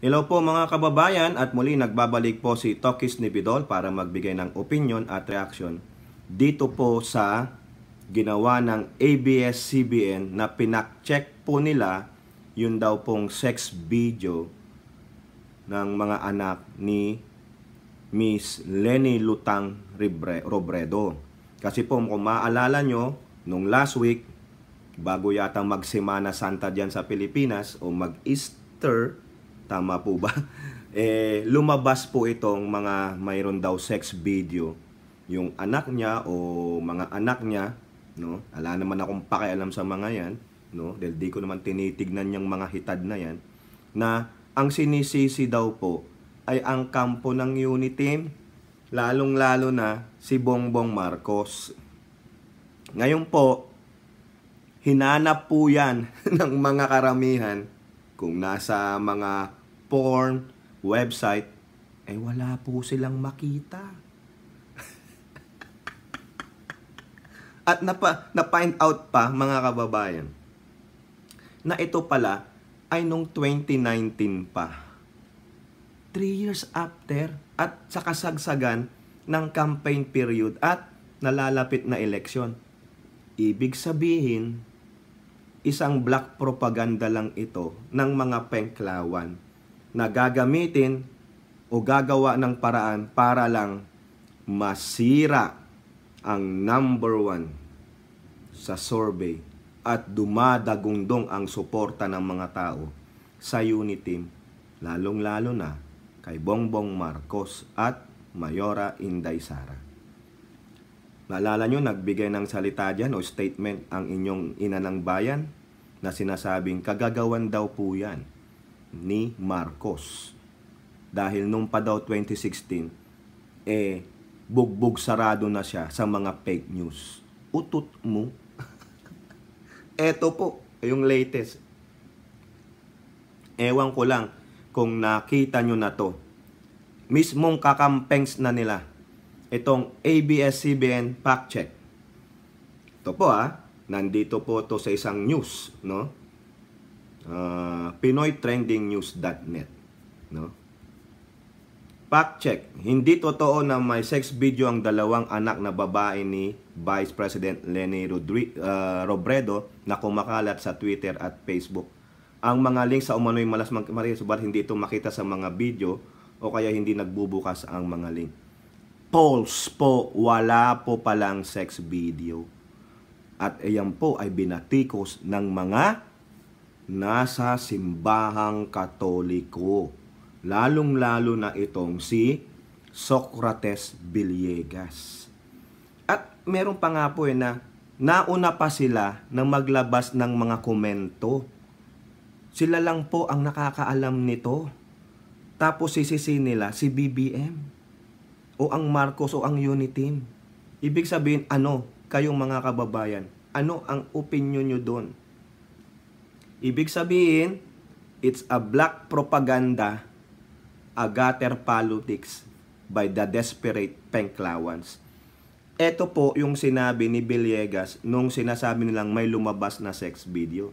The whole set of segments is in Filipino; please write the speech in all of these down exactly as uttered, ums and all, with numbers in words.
Hello po mga kababayan, at muli nagbabalik po si Tokis Ni Pidol para magbigay ng opinion at reaction dito po sa ginawa ng A B S C B N na pinak-check po nila yun daw pong sex video ng mga anak ni Miss Leni Lutang Robredo. Kasi po kung maaalala nyo, nung last week, bago yatang magsemana Santa dyan sa Pilipinas o mag-Easter, tama po ba? Eh, lumabas po itong mga mayroon daw sex video yung anak niya o mga anak niya, no? Ala naman akong pakialam sa mga yan, no? Dahil di ko naman tinitignan yung mga hitad na yan, na ang sinisisi daw po ay ang kampo ng Uniteam, lalong-lalo na si Bongbong Marcos. Ngayon po, hinanap po yan ng mga karamihan kung nasa mga porn website, eh wala po silang makita. At napa, na-find out pa mga kababayan na ito pala ay nung twenty nineteen pa. three years after at sa kasagsagan ng campaign period at nalalapit na eleksyon. Ibig sabihin, isang black propaganda lang ito ng mga pengklawan na gagamitin o gagawa ng paraan para lang masira ang number one sa survey at dumadagundong ang suporta ng mga tao sa Uniteam, lalong-lalo na kay Bongbong Marcos at Mayora Inday Sara. Naalala nyo, nagbigay ng salita dyan o statement ang inyong ina ng bayan na sinasabing kagagawan daw po yan ni Marcos. Dahil nung pa daw twenty sixteen, eh, bugbog sarado na siya sa mga fake news. Utot mo. Eto po, yung latest. Ewan ko lang kung nakita nyo na to. Mismong kakampengs na nila itong A B S C B N fact check. Ito po ah, nandito po to sa isang news, no? Uh, Pinoy trending news dot net, no? Fact check, hindi totoo na may sex video ang dalawang anak na babae ni Vice President Leni Rodri uh, Robredo na kumakalat sa Twitter at Facebook. Ang mga link sa umano'y malas magmaria, subalit hindi ito makita sa mga video o kaya hindi nagbubukas ang mga link. Polls po, wala po palang sex video. At ayan po ay binatikos ng mga nasa simbahang Katoliko. Lalong-lalo na itong si Socrates Villegas. At meron pa nga po eh na nauna pa sila na maglabas ng mga komento. Sila lang po ang nakakaalam nito. Tapos sisisi nila si B B M. O ang Marcos o ang Uniteam. Ibig sabihin, ano, kayong mga kababayan, ano ang opinion nyo doon? Ibig sabihin, it's a black propaganda, a gutter politics by the desperate pengklawans. Ito po yung sinabi ni Villegas nung sinasabi nilang may lumabas na sex video.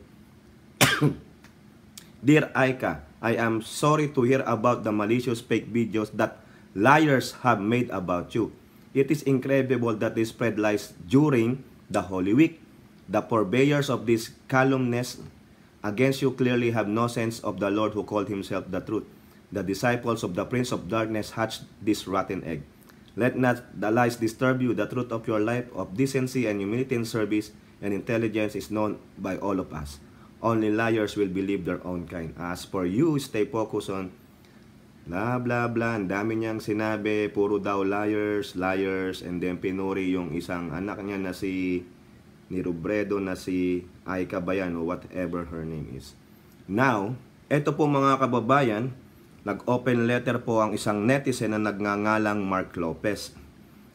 Dear Aika, I am sorry to hear about the malicious fake videos that liars have made about you. It is incredible that they spread lies during the Holy Week. The purveyors of these calumnies against you clearly have no sense of the Lord who called himself the truth. The disciples of the Prince of Darkness hatched this rotten egg. Let not the lies disturb you. The truth of your life of decency and humility in service and intelligence is known by all of us. Only liars will believe their own kind. As for you, stay focused on bla bla bla, ang dami niyang sinabi, puro daw liars, liars, and then pinuri yung isang anak niya na si ni Robredo na si Aika Bayan o whatever her name is. Now, eto po mga kababayan, nag-open letter po ang isang netizen na nagngangalang Mark Lopez.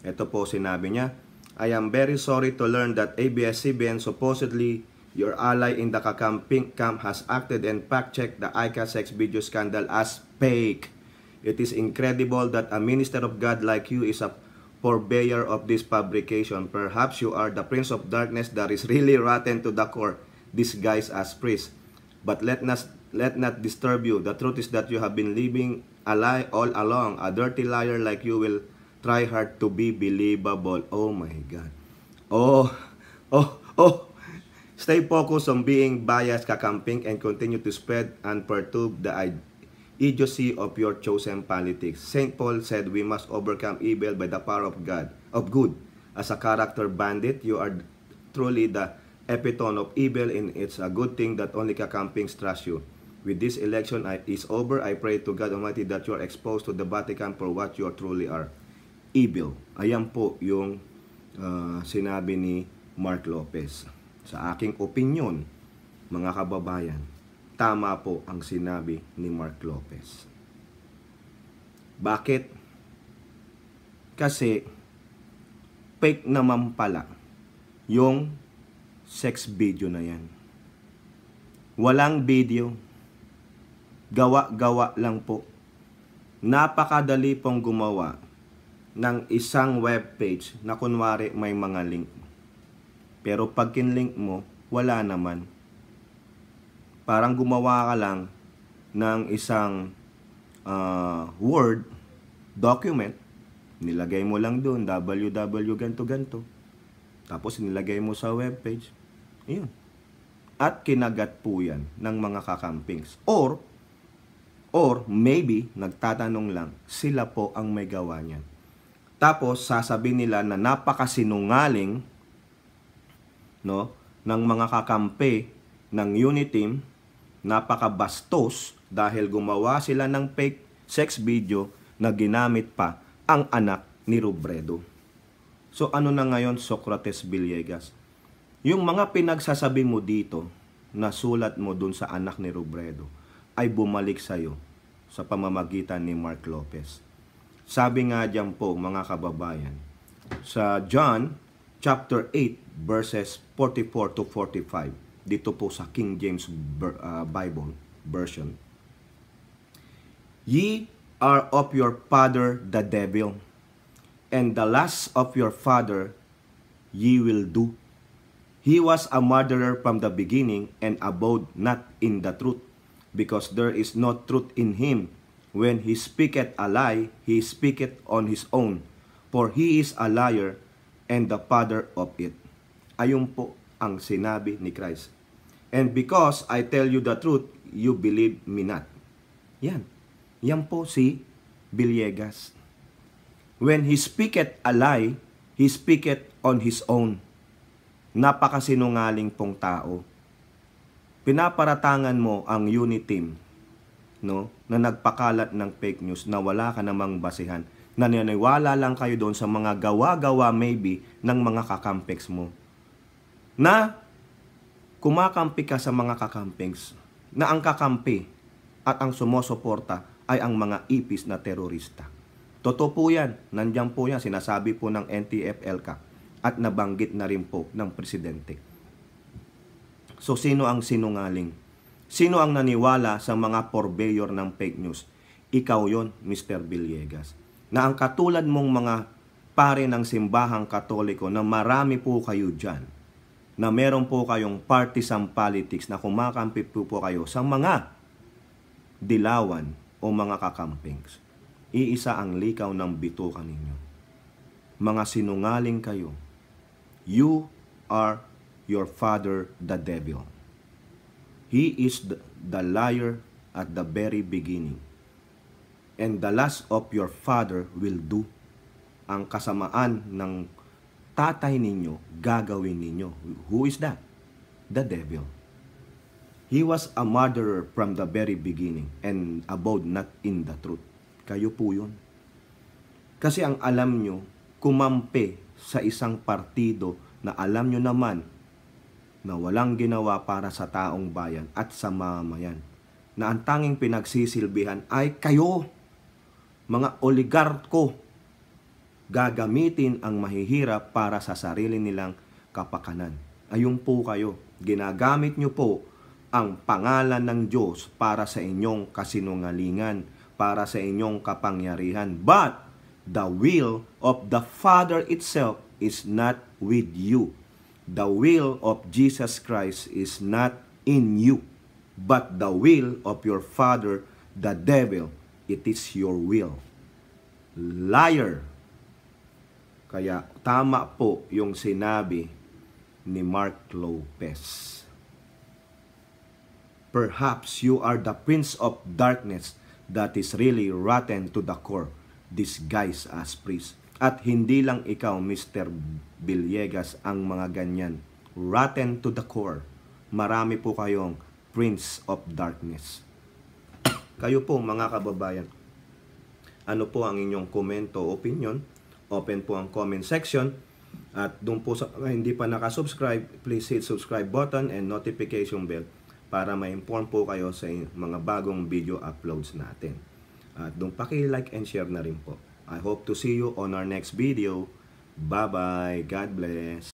Eto po sinabi niya, I am very sorry to learn that A B S C B N, supposedly your ally in the Kakampink camp, has acted and fact-checked the Aika sex video scandal as fake. It is incredible that a minister of God like you is a purveyor of this publication. Perhaps you are the prince of darkness that is really rotten to the core, disguised as priest. But let not let not disturb you. The truth is that you have been living a lie all along. A dirty liar like you will try hard to be believable. Oh my God. Oh, oh, oh. Stay focused on being biased, Kakampink, and continue to spread and perturb the idiocy of your chosen politics. Saint Paul said we must overcome evil by the power of God, of good. As a character bandit, you are truly the epitome of evil, and it's a good thing that only Kakampink trusts you. With this election is over, I pray to God Almighty that you are exposed to the Vatican for what you truly are, evil. Ayan po yung uh, sinabi ni Mark Lopez. Sa aking opinion, mga kababayan, tama po ang sinabi ni Mark Lopez. Bakit? Kasi fake naman pala yung sex video na yan. Walang video. Gawa-gawa lang po. Napakadali pong gumawa ng isang webpage na kunwari may mga link. Pero pag kinlink mo, wala naman. Parang gumawa ka lang ng isang uh, Word document. Nilagay mo lang doon, www ganto ganto. Tapos nilagay mo sa webpage. Ayun. At kinagat po yan ng mga kakampings. Or, or maybe, nagtatanong lang, sila po ang may gawa niyan. Tapos, sasabihin nila na napakasinungaling, no, ng mga kakampi ng Uniteam, napakabastos dahil gumawa sila ng fake sex video na ginamit pa ang anak ni Robredo. So ano na ngayon, Socrates Villegas? Yung mga pinagsasabi mo dito na sulat mo dun sa anak ni Robredo ay bumalik sa'yo sa pamamagitan ni Mark Lopez. Sabi nga dyan po mga kababayan sa John chapter eight verses forty-four to forty-five, dito po sa King James Bible version. Ye are of your father the devil, and the lust of your father ye will do. He was a murderer from the beginning, and abode not in the truth, because there is no truth in him. When he speaketh a lie, he speaketh on his own, for he is a liar, and the father of it. Ayun po ang sinabi ni Christ. And because I tell you the truth, you believe me not. Yan. Yan po si Villegas. When he speaketh a lie, he speaketh on his own. Napakasinungaling pong tao. Pinaparatangan mo ang Uniteam, no, na nagpakalat ng fake news na wala ka namang basihan. Naniniwala lang kayo doon sa mga gawa-gawa maybe ng mga kakampeks mo. Na kumakampi ka sa mga kakampeks na ang kakampi at ang sumusuporta ay ang mga ipis na terorista. Totoo po yan. Nandiyan po yan. Sinasabi po ng N T F-E L K A at nabanggit na rin po ng presidente. So, sino ang sinungaling? Sino ang naniwala sa mga purveyor ng fake news? Ikaw yon, Mister Villegas. Na ang katulad mong mga pare ng simbahang katoliko na marami po kayo dyan, na meron po kayong partisan politics na kumakampi po, po kayo sa mga dilawan o mga kakampings. Iisa ang likaw ng bitukan ninyo. Mga sinungaling kayo. You are your father the devil. He is the, the liar at the very beginning. And the last of your father will do. Ang kasamaan ng tatay ninyo, gagawin ninyo. Who is that? The devil. He was a murderer from the very beginning and abode not in the truth. Kayo po yun. Kasi ang alam nyo, kumampi sa isang partido na alam nyo naman na walang ginawa para sa taong bayan at sa mamayan, na ang tanging pinagsisilbihan ay kayo, mga oligarko. Gagamitin ang mahihirap para sa sarili nilang kapakanan. Ayun po kayo. Ginagamit nyo po ang pangalan ng Diyos para sa inyong kasinungalingan, para sa inyong kapangyarihan. But the will of the Father itself is not with you. The will of Jesus Christ is not in you. but the will of your father, the devil, it is your will. Liar. Kaya tama po yung sinabi ni Mark Lopez. Perhaps you are the prince of darkness that is really rotten to the core, disguised as priest. At hindi lang ikaw, Mister Villegas, ang mga ganyan. Rotten to the core. Marami po kayong prince of darkness. Kayo po, mga kababayan, ano po ang inyong komento o opinion? Open po ang comment section. At doon po sa uh, hindi pa nakasubscribe, please hit subscribe button and notification bell para ma-inform po kayo sa mga bagong video uploads natin. At doon paki-like and share na rin po. I hope to see you on our next video. Bye-bye. God bless.